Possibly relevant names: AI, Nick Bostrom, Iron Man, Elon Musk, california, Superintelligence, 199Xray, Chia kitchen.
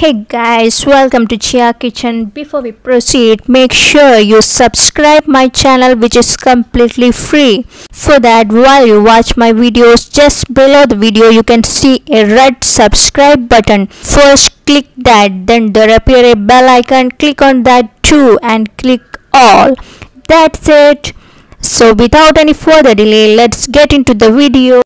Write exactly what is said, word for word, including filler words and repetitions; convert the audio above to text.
Hey guys, welcome to Chia Kitchen. Before we proceed, make sure you subscribe my channel, which is completely free. For that, while you watch my videos, just below the video you can see a red subscribe button. First click that, then there appear a bell icon. Click on that too and click all. That's it. So without any further delay, let's get into the video.